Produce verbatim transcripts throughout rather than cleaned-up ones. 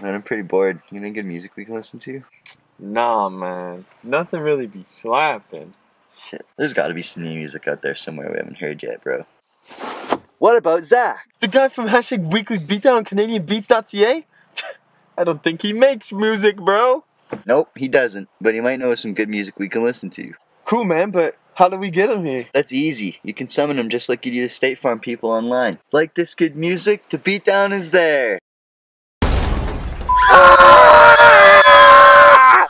Man, I'm pretty bored. You know, good music we can listen to? Nah, man. Nothing really be slapping. Shit. There's gotta be some new music out there somewhere we haven't heard yet, bro. What about Zach? The guy from hashtag Weekly Beatdown on Canadian Beats dot C A? I don't think he makes music, bro. Nope, he doesn't. But he might know some good music we can listen to. Cool, man, but how do we get him here? That's easy. You can summon him just like you do the State Farm people online. Like this good music, the beatdown is there.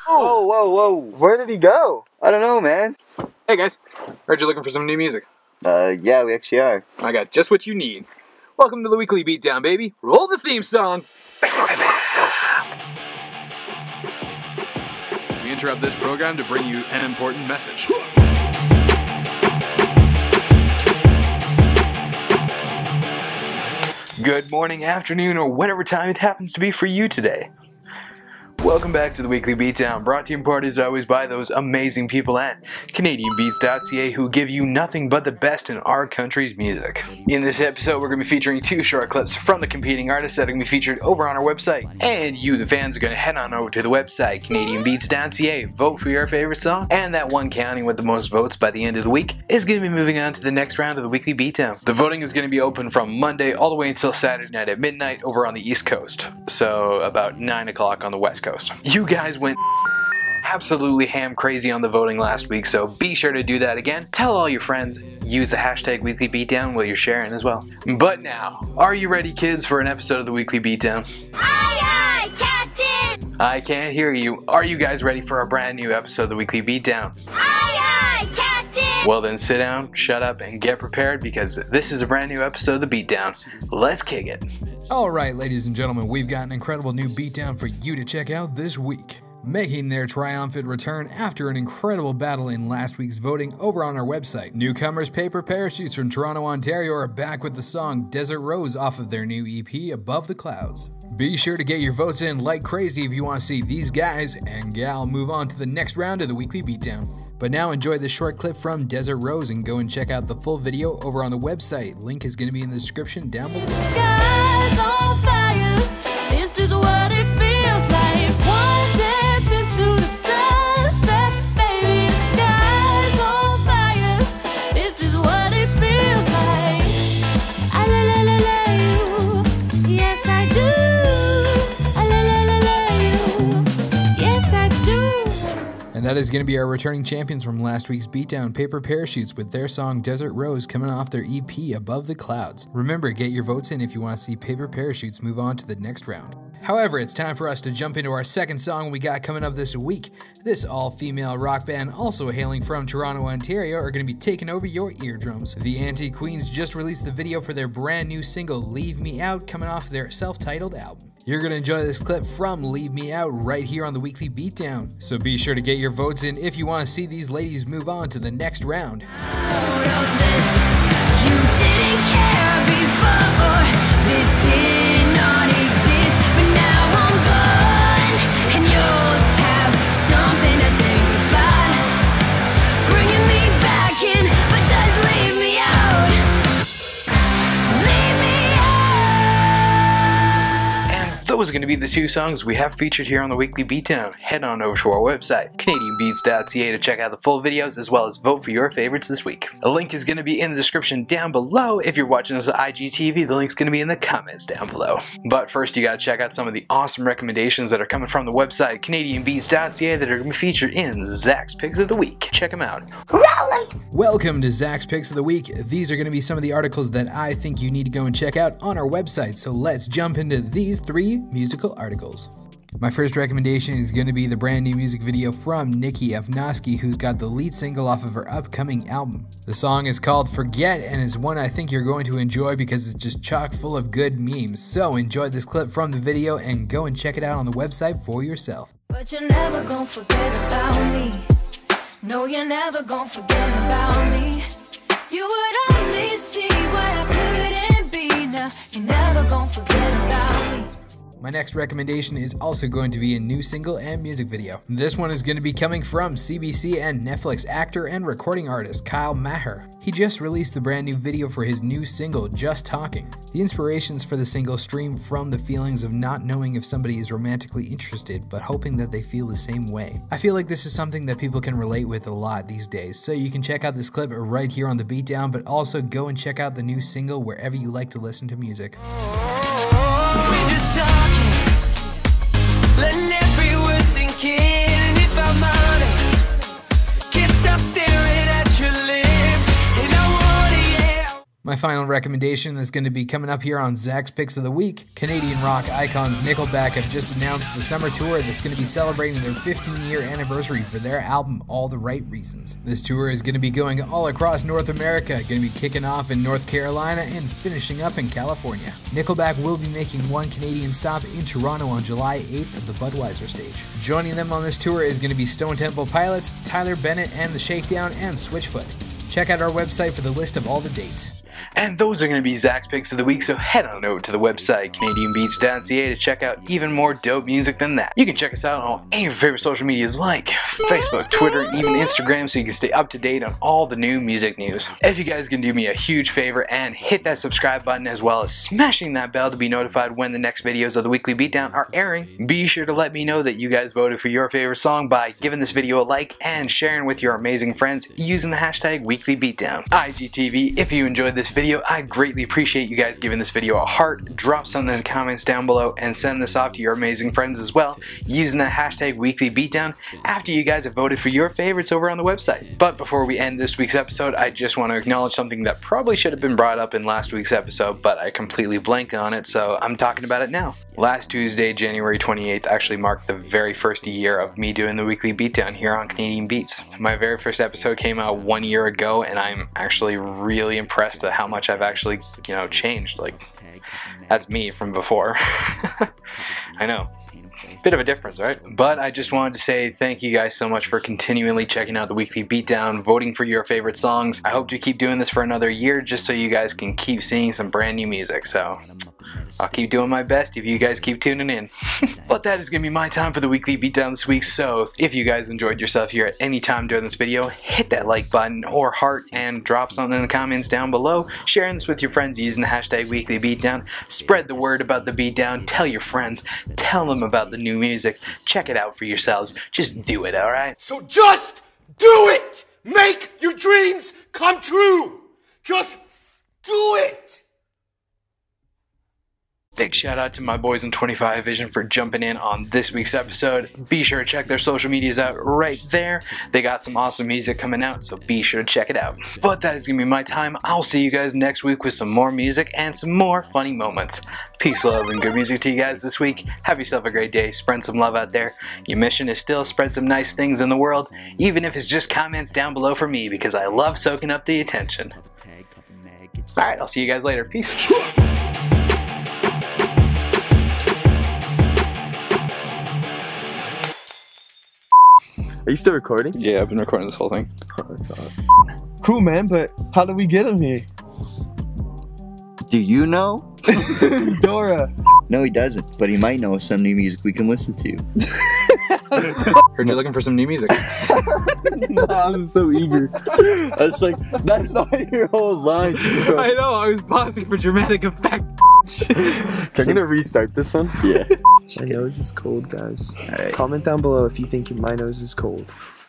Whoa, whoa, whoa. Where did he go? I don't know, man. Hey, guys. Heard you're looking for some new music. Uh, yeah, we actually are. I got just what you need. Welcome to the Weekly Beatdown, baby. Roll the theme song. We interrupt this program to bring you an important message. Good morning, afternoon, or whatever time it happens to be for you today. Welcome back to the Weekly Beatdown, brought to you in part as always by those amazing people at Canadian Beats dot C A who give you nothing but the best in our country's music. In this episode, we're going to be featuring two short clips from the competing artists that are going to be featured over on our website. And you, the fans, are going to head on over to the website, Canadian Beats dot C A, vote for your favorite song, and that one counting with the most votes by the end of the week is going to be moving on to the next round of the Weekly Beatdown. The voting is going to be open from Monday all the way until Saturday night at midnight over on the East Coast, so about nine o'clock on the West Coast. You guys went absolutely ham crazy on the voting last week, so be sure to do that again. Tell all your friends, use the hashtag Weekly Beatdown while you're sharing as well. But now, are you ready, kids, for an episode of the Weekly Beatdown? Aye, aye, Captain! I can't hear you. Are you guys ready for a brand new episode of the Weekly Beatdown? Aye, aye, Captain! Well then, sit down, shut up, and get prepared, because this is a brand new episode of the Beatdown. Let's kick it. Alright, ladies and gentlemen, we've got an incredible new beatdown for you to check out this week. Making their triumphant return after an incredible battle in last week's voting over on our website, newcomers Paper Parachutes from Toronto, Ontario are back with the song Desert Rose off of their new E P, Above the Clouds. Be sure to get your votes in like crazy if you want to see these guys and gal move on to the next round of the Weekly Beatdown. But now enjoy this short clip from Desert Rose and go and check out the full video over on the website. Link is going to be in the description down below. On fire, this is what it feels like. One dance into the sunset, baby. The sky's on fire, this is what it feels like. I la la la la you, yes I do. I la la la la you, yes I do. And that is going to be our returning champions from last week's beatdown, Paper Parachutes, with their song Desert Rose coming off their E P Above the Clouds. Remember, get your votes in if you want to see Paper Parachutes move on to the next round. However, it's time for us to jump into our second song we got coming up this week. This all-female rock band, also hailing from Toronto, Ontario, are going to be taking over your eardrums. The Anti-Queens just released the video for their brand new single, Leave Me Out, coming off their self-titled album. You're going to enjoy this clip from Leave Me Out right here on the Weekly Beatdown. So be sure to get your votes in if you want to see these ladies move on to the next round. Was going to be the two songs we have featured here on the Weekly Beatdown. Head on over to our website, Canadian Beats dot C A, to check out the full videos as well as vote for your favorites this week. A link is going to be in the description down below. If you're watching us on I G T V, the link's going to be in the comments down below. But first, you got to check out some of the awesome recommendations that are coming from the website, Canadian Beats dot C A, that are going to be featured in Zach's Picks of the Week. Check them out. Rolling. Welcome to Zach's Picks of the Week. These are going to be some of the articles that I think you need to go and check out on our website. So let's jump into these three musical articles. My first recommendation is going to be the brand new music video from Nikki Yanofsky, who's got the lead single off of her upcoming album. The song is called Forget and is one I think you're going to enjoy because it's just chock full of good memes. So enjoy this clip from the video and go and check it out on the website for yourself. But you're never gonna forget about me. No, you're never gonna forget about me. You would only see what I couldn't be. Now you're never gonna forget about me. My My next recommendation is also going to be a new single and music video. This one is going to be coming from C B C and Netflix actor and recording artist Kyle Meagher. He just released the brand new video for his new single, Just Talking. The inspirations for the single stream from the feelings of not knowing if somebody is romantically interested, but hoping that they feel the same way. I feel like this is something that people can relate with a lot these days, so you can check out this clip right here on The Beatdown, but also go and check out the new single wherever you like to listen to music. We're just talking, letting every word sink in, and if I'm honest, can't stop staring at your lips, and I wanna yell. My final recommendation is going to be coming up here on Zach's Picks of the Week. Canadian rock icons Nickelback have just announced the summer tour that's going to be celebrating their fifteen year anniversary for their album All the Right Reasons. This tour is going to be going all across North America, going to be kicking off in North Carolina and finishing up in California. Nickelback will be making one Canadian stop in Toronto on July eighth at the Budweiser stage. Joining them on this tour is going to be Stone Temple Pilots, Tyler Bennett and the Shakedown, and Switchfoot. Check out our website for the list of all the dates. And those are going to be Zach's Picks of the Week, so head on over to the website Canadian Beats dot C A to check out even more dope music than that. You can check us out on all any of your favorite social medias like Facebook, Twitter, and even Instagram, so you can stay up to date on all the new music news. If you guys can do me a huge favor and hit that subscribe button, as well as smashing that bell to be notified when the next videos of the Weekly Beatdown are airing, be sure to let me know that you guys voted for your favorite song by giving this video a like and sharing with your amazing friends using the hashtag Weekly Beatdown. I G T V, if you enjoyed this video, I greatly appreciate you guys giving this video a heart. Drop something in the comments down below and send this off to your amazing friends as well using the hashtag Weekly Beatdown after you guys have voted for your favorites over on the website. But before we end this week's episode, I just want to acknowledge something that probably should have been brought up in last week's episode, but I completely blanked on it, so I'm talking about it now. Last Tuesday, January twenty-eighth, actually marked the very first year of me doing the Weekly Beatdown here on Canadian Beats. My very first episode came out one year ago, and I'm actually really impressed at how much I've actually, you know, changed. Like, that's me from before. I know. Bit of a difference, right? But I just wanted to say thank you guys so much for continually checking out the Weekly Beatdown, voting for your favorite songs. I hope to keep doing this for another year just so you guys can keep seeing some brand new music. So I'll keep doing my best if you guys keep tuning in. But that is going to be my time for the Weekly Beatdown this week, so if you guys enjoyed yourself here at any time during this video, hit that like button or heart and drop something in the comments down below, sharing this with your friends using the hashtag Weekly Beatdown. Spread the word about the Beatdown, tell your friends, tell them about the new music, check it out for yourselves, just do it, alright? So just do it! Make your dreams come true! Just do it! Big shout out to my boys in twenty-five Vision for jumping in on this week's episode. Be sure to check their social medias out right there. They got some awesome music coming out, so be sure to check it out. But that is going to be my time. I'll see you guys next week with some more music and some more funny moments. Peace, love, and good music to you guys this week. Have yourself a great day. Spread some love out there. Your mission is still spread some nice things in the world, even if it's just comments down below for me, because I love soaking up the attention. Alright, I'll see you guys later. Peace. Are you still recording? Yeah, I've been recording this whole thing. Oh, that's awesome. Cool, man, but how do we get him here? Do you know? Dora. No, he doesn't, but he might know some new music we can listen to. Heard you're looking for some new music. No, I was so eager. I was like, that's not your whole line, bro. I know, I was pausing for dramatic effect. I'm gonna restart this one. Yeah. My nose is cold, guys. Right. Comment down below if you think my nose is cold.